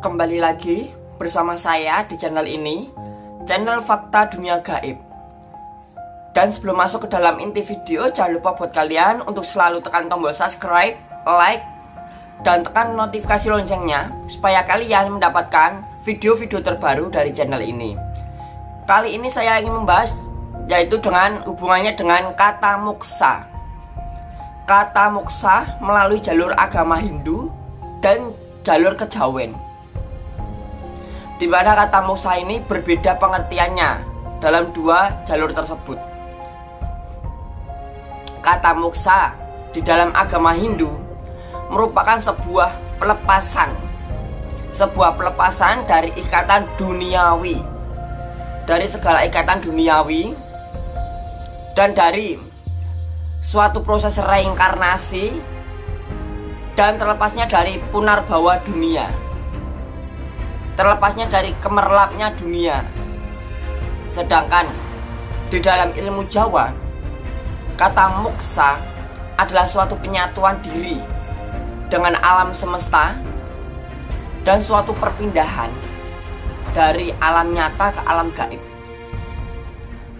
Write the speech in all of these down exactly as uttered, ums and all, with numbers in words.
Kembali lagi bersama saya di channel ini, channel Fakta Dunia Gaib. Dan sebelum masuk ke dalam inti video, jangan lupa buat kalian untuk selalu tekan tombol subscribe, like, dan tekan notifikasi loncengnya supaya kalian mendapatkan video-video terbaru dari channel ini. Kali ini saya ingin membahas yaitu dengan hubungannya dengan kata moksa. Kata moksa melalui jalur agama Hindu dan jalur kejawen, di mana kata moksa ini berbeda pengertiannya dalam dua jalur tersebut. Kata moksa di dalam agama Hindu merupakan sebuah pelepasan, sebuah pelepasan dari ikatan duniawi, dari segala ikatan duniawi, dan dari suatu proses reinkarnasi, dan terlepasnya dari punarbawa dunia, terlepasnya dari kemerlapnya dunia. Sedangkan di dalam ilmu Jawa, kata moksa adalah suatu penyatuan diri dengan alam semesta dan suatu perpindahan dari alam nyata ke alam gaib,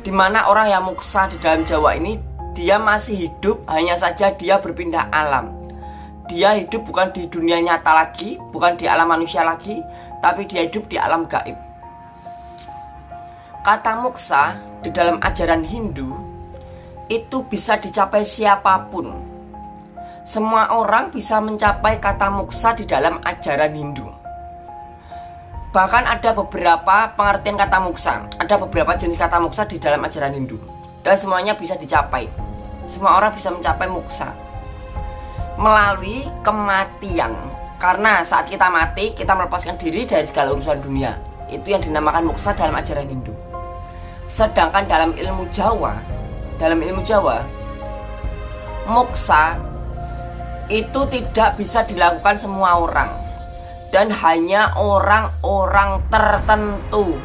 dimana orang yang moksa di dalam Jawa ini dia masih hidup, hanya saja dia berpindah alam. Dia hidup bukan di dunia nyata lagi, bukan di alam manusia lagi, tapi dia hidup di alam gaib. Kata moksa di dalam ajaran Hindu itu bisa dicapai siapapun. Semua orang bisa mencapai kata moksa di dalam ajaran Hindu. Bahkan ada beberapa pengertian kata moksa, ada beberapa jenis kata moksa di dalam ajaran Hindu, dan semuanya bisa dicapai. Semua orang bisa mencapai moksa melalui kematian, karena saat kita mati kita melepaskan diri dari segala urusan dunia. Itu yang dinamakan moksa dalam ajaran Hindu. Sedangkan dalam ilmu Jawa, dalam ilmu Jawa moksa itu tidak bisa dilakukan semua orang, dan hanya orang-orang tertentu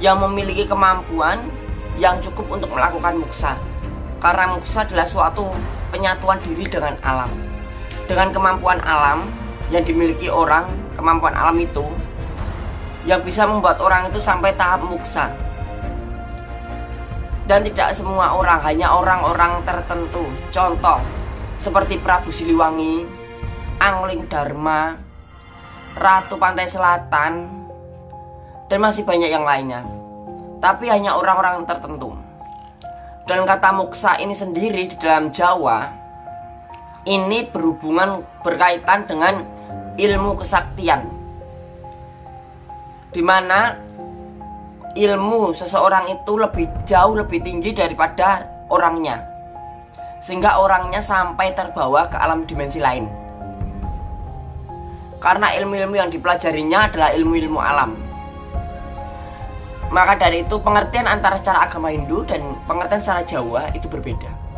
yang memiliki kemampuan yang cukup untuk melakukan moksa. Karena moksa adalah suatu penyatuan diri dengan alam, dengan kemampuan alam yang dimiliki orang. Kemampuan alam itu yang bisa membuat orang itu sampai tahap moksa. Dan tidak semua orang, hanya orang-orang tertentu. Contoh seperti Prabu Siliwangi, Angling Dharma, Ratu Pantai Selatan, dan masih banyak yang lainnya, tapi hanya orang-orang tertentu. Dan kata moksa ini sendiri di dalam Jawa ini berhubungan berkaitan dengan ilmu kesaktian, dimana ilmu seseorang itu lebih jauh, lebih tinggi daripada orangnya, sehingga orangnya sampai terbawa ke alam dimensi lain. Karena ilmu-ilmu yang dipelajarinya adalah ilmu-ilmu alam. Maka dari itu pengertian antara secara agama Hindu dan pengertian secara Jawa itu berbeda.